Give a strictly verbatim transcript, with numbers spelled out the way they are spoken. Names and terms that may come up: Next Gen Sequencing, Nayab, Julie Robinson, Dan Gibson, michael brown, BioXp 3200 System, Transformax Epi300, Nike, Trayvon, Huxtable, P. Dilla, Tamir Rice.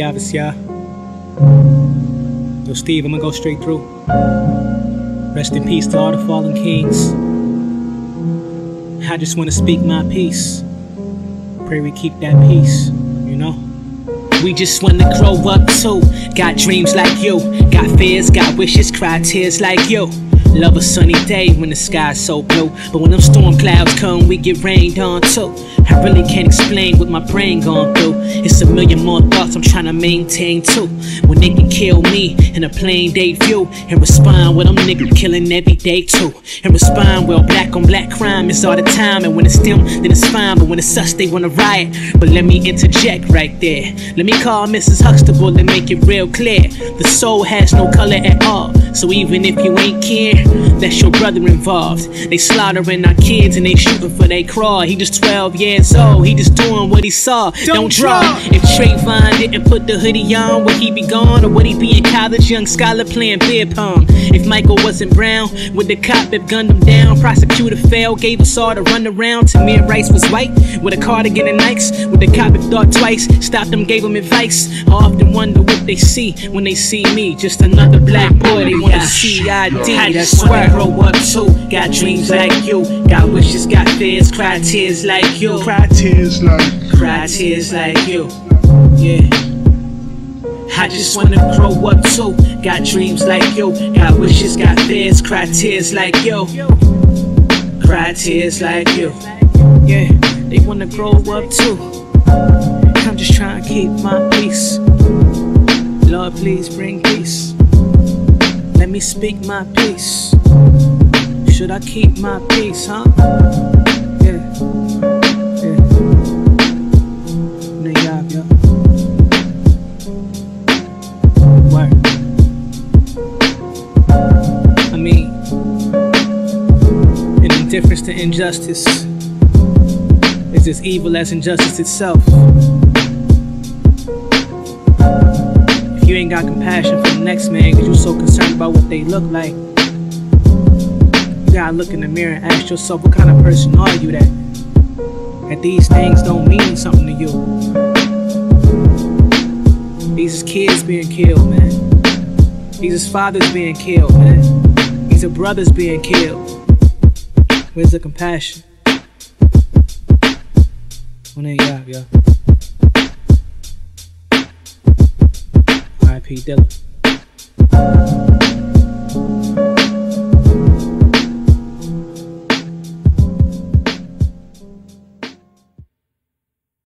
Yavisya. Yo, Steve, I'm gonna go straight through. Rest in peace to all the fallen kings. I just wanna speak my peace. Pray we keep that peace, you know? We just wanna grow up too. Got dreams like you. Got fears, got wishes, cry tears like you. Love a sunny day when the sky's so blue. But when them storm clouds come, we get rained on too. I really can't explain what my brain gone through. It's a million more thoughts I'm trying to maintain too. When they can kill me in a plain day view. And respond with them niggas killing every day too. And respond well, black on black crime is all the time. And when it's them, then it's fine. But when it's us, they wanna riot. But let me interject right there. Let me call Missus Huxtable and make it real clear. The soul has no color at all. So even if you ain't kin, that's your brother involved. They slaughtering our kids and they shooting for they crawl. He just twelve years old, he just doing what he saw. Don't, Don't draw. draw If Trayvon didn't put the hoodie on, would he be gone? Or would he be in college, young scholar playing beer pong? If Michael wasn't brown, would the cop have gunned him down? Prosecutor failed, gave us all the runaround. Tamir Rice was white, with a cardigan and Nikes. Would the cop have thought twice, stopped him, gave him advice? I often wonder what they see when they see me. Just another black boy, they wanna see I D. I just wanna grow up too. Got dreams like you. Got wishes, got fears, cry tears like you. Cry tears like Cry tears like you. Yeah, I just wanna grow up too. Got dreams like you. Got wishes, got fears, cry tears like you. Cry tears like you. Yeah, they wanna grow up too. I'm just trying to keep my peace. Lord, please bring peace. Let me speak my peace. Should I keep my peace, huh? Yeah, yeah. Nayab, yo. Word. I mean, an indifference to injustice is as evil as injustice itself. You ain't got compassion for the next man cause you so concerned about what they look like. You gotta look in the mirror and ask yourself, what kind of person are you that that these things don't mean something to you? These is kids being killed, man. These is fathers being killed, man. These are brothers being killed. Where's the compassion? When they got, yo. P. Dilla.